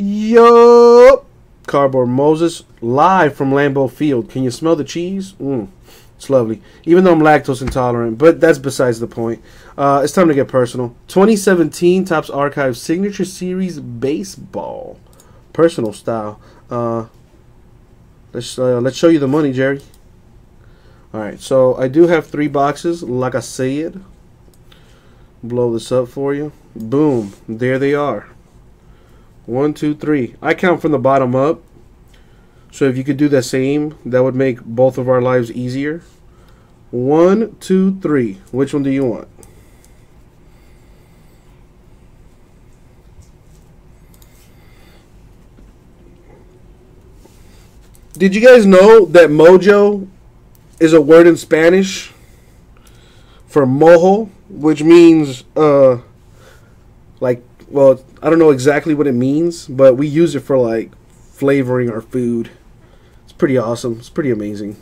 Yo! Cardboard Moses, live from Lambeau Field. Can you smell the cheese? It's lovely. Even though I'm lactose intolerant, but that's besides the point. It's time to get personal. 2017 Topps Archives Signature Series Baseball. Personal style. Let's show you the money, Jerry. Alright, so I do have 3 boxes, like I said. Blow this up for you. Boom. There they are. 1, 2, 3. I count from the bottom up. So if you could do the same, that would make both of our lives easier. 1, 2, 3. Which one do you want? Did you guys know that mojo is a word in Spanish for mojo, which means like, well, I don't know exactly what it means, but we use it for, like, flavoring our food. It's pretty awesome. It's pretty amazing.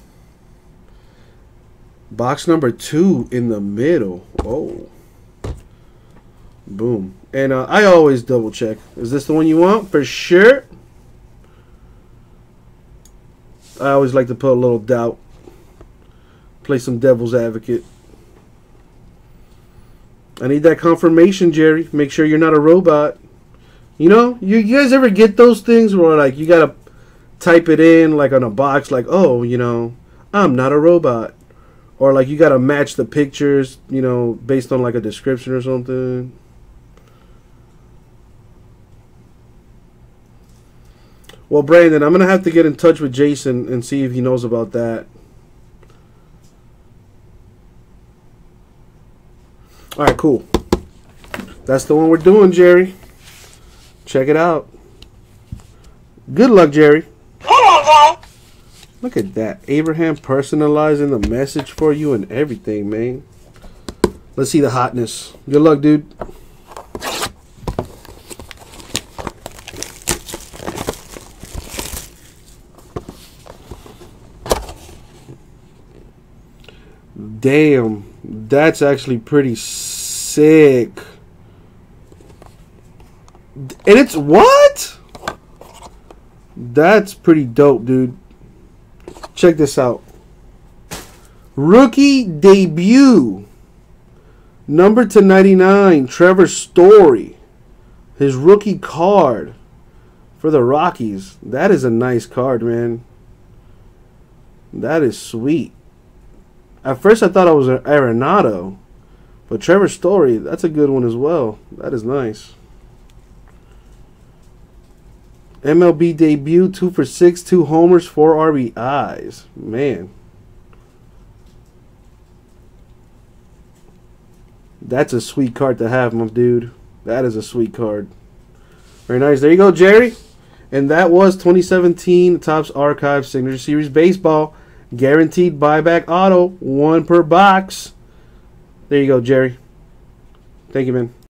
Box number 2 in the middle. Oh. Boom. And I always double check. Is this the one you want? For sure. I always like to put a little doubt. Play some devil's advocate. I need that confirmation, Jerry. Make sure you're not a robot. You know, you guys ever get those things where, like, you gotta type it in, like, on a box, like, oh, you know, I'm not a robot. Or, like, you gotta match the pictures, you know, based on, like, a description or something. Well, Brandon, I'm gonna have to get in touch with Jason and see if he knows about that. Alright, cool. That's the one we're doing, Jerry. Check it out. Good luck, Jerry. Hello, Jerry. Look at that. Abraham personalizing the message for you and everything, man. Let's see the hotness. Good luck, dude. Damn. That's actually pretty sick. And it's what? That's pretty dope, dude. Check this out. Rookie debut. Number /99, Trevor Story. His rookie card for the Rockies. That is a nice card, man. That is sweet. At first, I thought I was an Arenado, but Trevor Story, that's a good one as well. That is nice. MLB debut, 2 for 6, 2 homers, 4 RBIs. Man. That's a sweet card to have, my dude. That is a sweet card. Very nice. There you go, Jerry. And that was 2017 Topps Archives Signature Series Baseball. Guaranteed buyback auto, 1 per box. There you go, Jerry. Thank you, man.